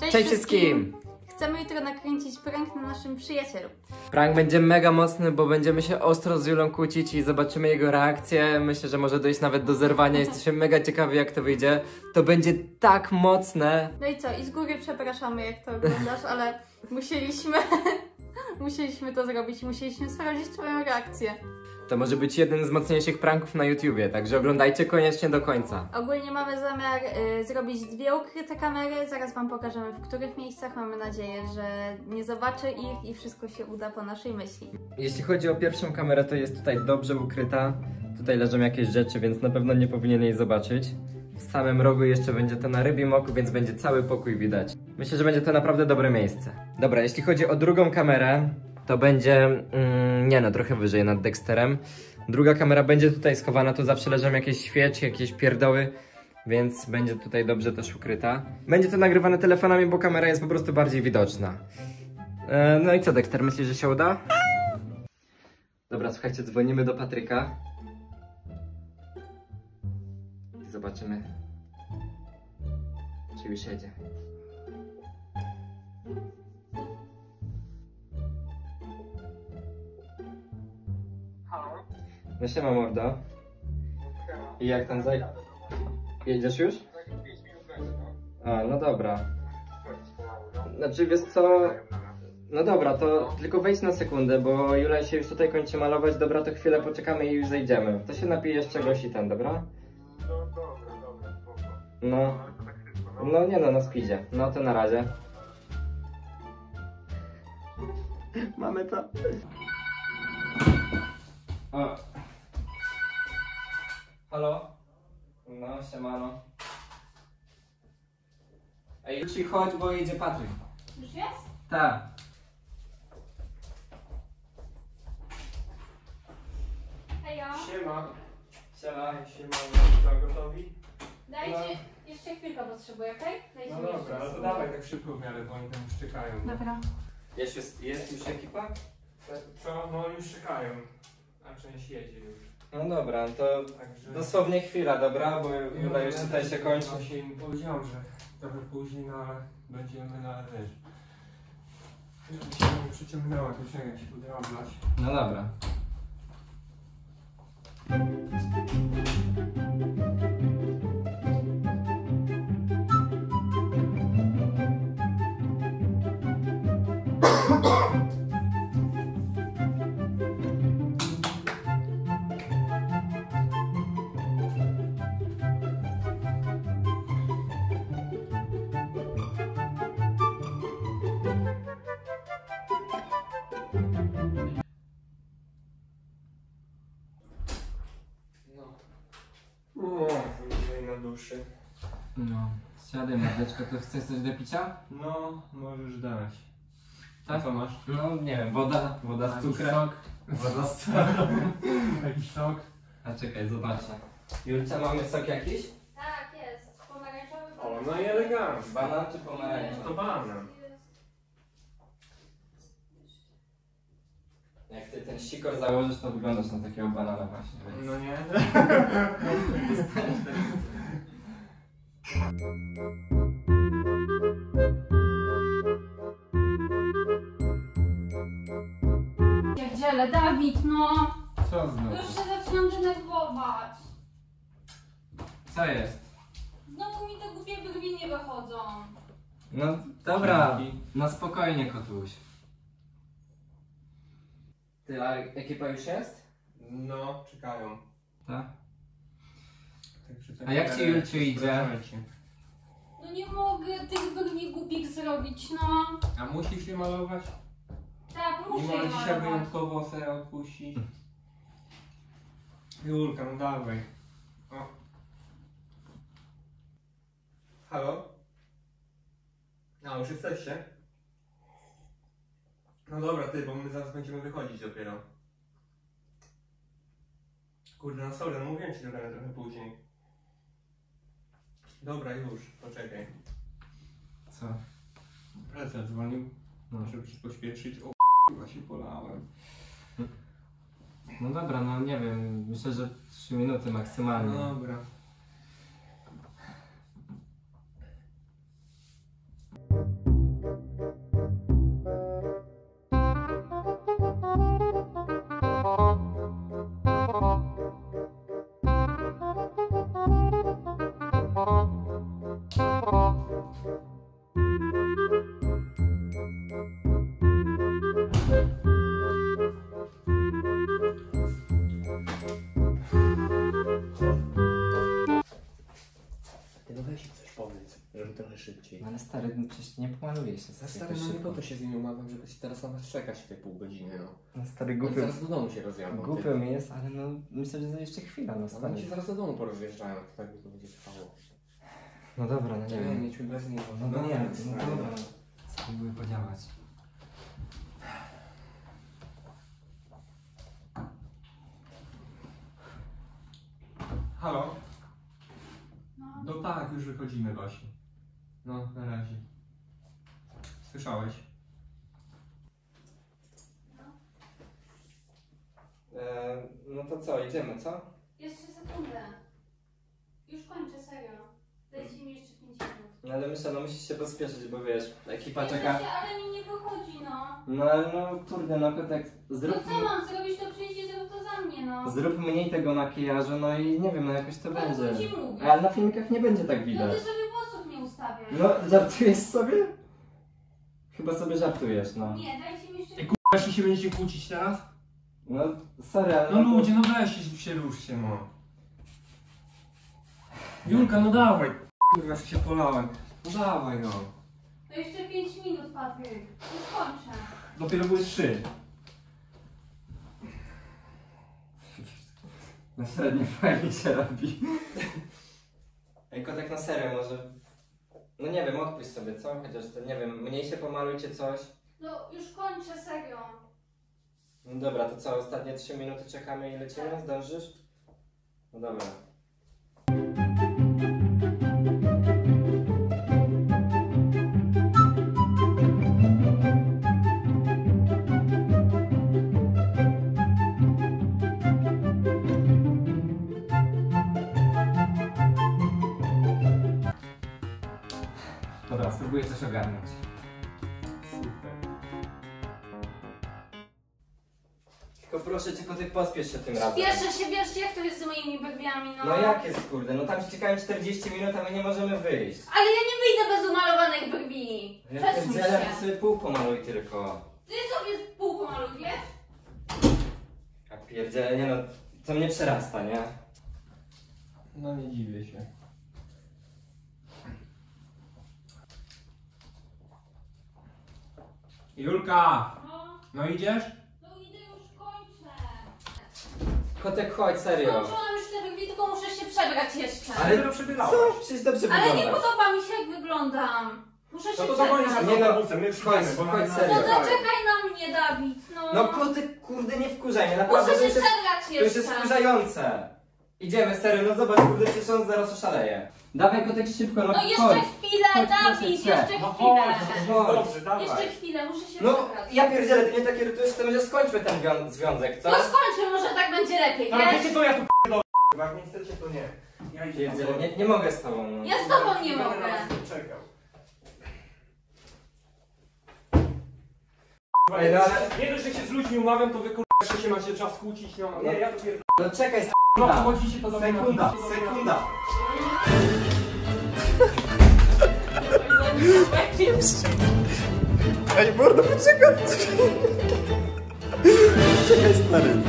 Cześć wszystkim! Chcemy jutro nakręcić prank na naszym przyjacielu. Prank będzie mega mocny, bo będziemy się ostro z Julą kłócić i zobaczymy jego reakcję. Myślę, że może dojść nawet do zerwania. Jesteśmy mega ciekawi, jak to wyjdzie. To będzie tak mocne. No i co? I z góry przepraszamy, jak to oglądasz, ale musieliśmy to zrobić. Musieliśmy sprawdzić twoją reakcję. To może być jeden z mocniejszych pranków na YouTubie, także oglądajcie koniecznie do końca. Ogólnie mamy zamiar zrobić dwie ukryte kamery, zaraz wam pokażemy, w których miejscach. Mamy nadzieję, że nie zobaczy ich i wszystko się uda po naszej myśli. Jeśli chodzi o pierwszą kamerę, to jest tutaj dobrze ukryta. Tutaj leżą jakieś rzeczy, więc na pewno nie powinien jej zobaczyć. W samym rogu jeszcze będzie to na rybim oku, więc będzie cały pokój widać. Myślę, że będzie to naprawdę dobre miejsce. Dobra, jeśli chodzi o drugą kamerę, to będzie, trochę wyżej nad Dexterem. Druga kamera będzie tutaj schowana, tu zawsze leżą jakieś świeczki, jakieś pierdoły, więc będzie tutaj dobrze też ukryta. Będzie to nagrywane telefonami, bo kamera jest po prostu bardziej widoczna. No i co, Dexter, myślisz, że się uda? Dobra, słuchajcie, dzwonimy do Patryka. I zobaczymy, czy już jedzie. No siema, mordo. I jak tam jedziesz już? A, no dobra. Znaczy, wiesz co? No dobra, to tylko wejdź na sekundę, bo Jula się już tutaj kończy malować. Dobra, to chwilę poczekamy i już zejdziemy. To się napijesz czegoś i ten, dobra? No dobra, dobra, spoko. No. No nie no, na speedzie. No to na razie. Mamy to. O. Halo? No, siemano. Ej, już chodź, bo idzie Patryk. Już jest? Tak. Hejo. Siema. Siema. Siema, gotowi? Dajcie, jeszcze chwilkę potrzebuję, okej? Okay? No dobra, ale to dawaj tak szybko w miarę, bo oni tam już czekają. Dobra. Jest już ekipa? Co? No, już czekają. A część jedzie już. No dobra, to także dosłownie chwila, dobra, bo Jula już tutaj się kończy. Właśnie im powiedziałem, że trochę później będziemy na ryż. Żeby się nie przyciągnęło, to czekaj, się podroblać. No dobra. No, siadaj, Marzeczko, to chcesz coś do picia? No, możesz dać. Tak? Co masz? No, nie wiem, woda z cukrem. Woda z cukrem. Jakiś sok. A czekaj, zobaczę. Julcia, mamy sok jakiś? Tak, jest. Pomarańczowy. O, no i elegancko. Banan czy pomarańczowy? To banan. Jak ty ten sikor założysz, to wyglądasz na takiego banana właśnie. Więc... No nie? Pierdziele, Dawid, no! Co znowu? Już się zaczynam denerwować. Co jest? Znowu mi te głupie brwi nie wychodzą. No dobra, na spokojnie, kotuś. Ty, a ekipa już jest? No, czekają. Tak? A jak ci Julciu idzie? No nie mogę tych brwi głupich zrobić, no. A musisz je malować? Tak, muszę je malować. I dzisiaj wyjątkowo sobie odpuścić. Julka, no dawaj. O. Halo? No, już jesteście? No dobra ty, bo my zaraz będziemy wychodzić dopiero. Kurde, no sorry, no mówiłem ci trochę później. Dobra, już, poczekaj. Co? Prezes dzwonił, no, żeby się pośpieszyć. O k***a, się polałem. No dobra, no nie wiem, myślę, że 3 minuty maksymalnie. No dobra. Szybciej. Ale stary, no przecież nie pomaluje się. Ale stary, no nie po to się z nim umawiam, żeby się teraz nawet czekać te pół godziny, no. No stary, głupio. Zaraz do domu się rozjadą. Głupio mi jest, ale no myślę, że jeszcze chwila, no stary. No oni się zaraz do domu porozjeżdżają, to tak mi to będzie trwało. No dobra, no nie wiem. Mieć bez niego. No, no nie, no dobra. Spróbuję podziałać. Halo? No tak, już wychodzimy właśnie. No, na razie. Słyszałeś? No to co, idziemy, co? Jeszcze sekundę. Już kończę, serio. Dajcie mi jeszcze 5 minut. No ale myślę, no musisz się pospieszyć, bo wiesz, ekipa czeka... Się, ale mi nie wychodzi, no. No ale no, kurde, no tak zrób... No co mam zrobić, to przyjść i zrób to za mnie, no. Zrób mniej tego makijażu, no i nie wiem, no jakoś to będzie. No to ci mówię. Ale na filmikach nie będzie tak widać. No, no, żartujesz sobie? Chyba sobie żartujesz, no. Nie, dajcie mi jeszcze... Ej, k***a, się będziecie kłócić teraz? No, sorry, ale... No ludzie, no weźcie się, ruszcie, no. Julka, no dawaj, k***a, się polałem. No dawaj, no. To jeszcze 5 minut, Patryk. Już kończę. Dopiero były 3. Na średnio fajnie się robi. Ej, kotek, na serio, może... No nie wiem, odpuść sobie, co? Chociaż to nie wiem, mniej się pomalujcie coś. No już kończę, serio. No dobra, to co? Ostatnie 3 minuty czekamy i lecimy? Tak. Zdążysz? No dobra. Dobra, spróbuję coś ogarnąć. Super. Tylko proszę cię, kotek, pospiesz się tym razem. Spieszę się, wiesz jak to jest z moimi brwiami, no. No jak jest, kurde, no tam się czekają 40 minut, a my nie możemy wyjść. Ale ja nie wyjdę bez umalowanych brwi. Przesuń się. Ty sobie pół pomaluj tylko. Ty sobie pół pomaluj, wiesz? A pierdziele, nie no, co mnie przerasta, nie? No nie dziwię się. Julka! No. No idziesz? No idę, już kończę. Kotek, chodź, serio. Kończyłam już te brwi, tylko muszę się przebrać jeszcze. Ale dobrze przebierałaś. Co? Przecież dobrze wyglądasz. Ale nie podoba mi się, jak wyglądam. Muszę się przebrać. Nie no, chodź, serio. No zaczekaj na mnie, Dawid, no. No kotek, kurde, nie wkurzaj mnie, naprawdę. Muszę się przebrać jeszcze. To już jest wkurzające. Idziemy, serio, no zobacz, kurde, przecież on zaraz oszaleje. Dawaj, kotek, szybko, no jeszcze chodź. Chwilę, chodź, Dawid, jeszcze chwilę. No chodź. Dobrze, dawaj. Jeszcze chwilę, muszę się wybrać. Ja pierdzielę, ty mnie tak irytujesz, to może skończmy ten związek, co? No skończmy, może tak będzie lepiej, no, wiesz? Wiecie co, ja tu p***dolę, nie chcecie, to nie. Ja pierdzielę, nie mogę z tobą, no. Ja z tobą nie mogę. Czekam. Ej, no ale... Nie dość, że się z ludźmi umawiam, to wy k***a, się macie czas kłócić, no. Nie, ja to pierdolę. No czekaj, sekunda. Ej, mordo, poczekaj. Czekaj, stary.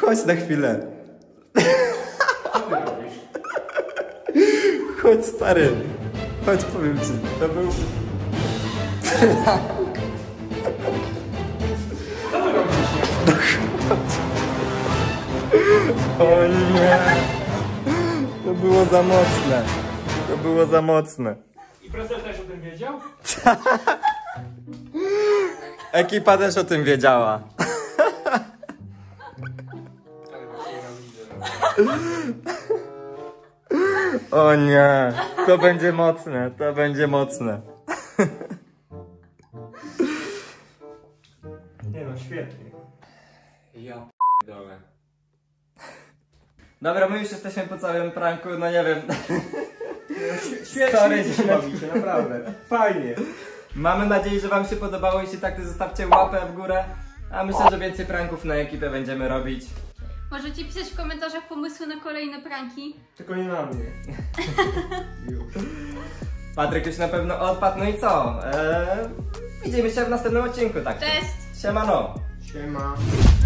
Chodź na chwilę. Chodź, stary. Chodź, powiem ci. To był... Co ty robisz? O nie! To było za mocne. To było za mocne. I profesor też o tym wiedział? Ekipa też o tym wiedziała. O nie! To będzie mocne, to będzie mocne. Nie no, świetnie. Ja p***dolę. Dobra, my już jesteśmy po całym pranku, no nie wiem. Świetnie się bawicie, naprawdę. Fajnie. Mamy nadzieję, że wam się podobało. Jeśli tak, to zostawcie łapę w górę. A myślę, że więcej pranków na ekipę będziemy robić. Możecie pisać w komentarzach pomysły na kolejne pranki. Tylko nie na mnie. Patryk już na pewno odpadł. No i co? Widzimy się w następnym odcinku, tak? Cześć! Siemano! Siema!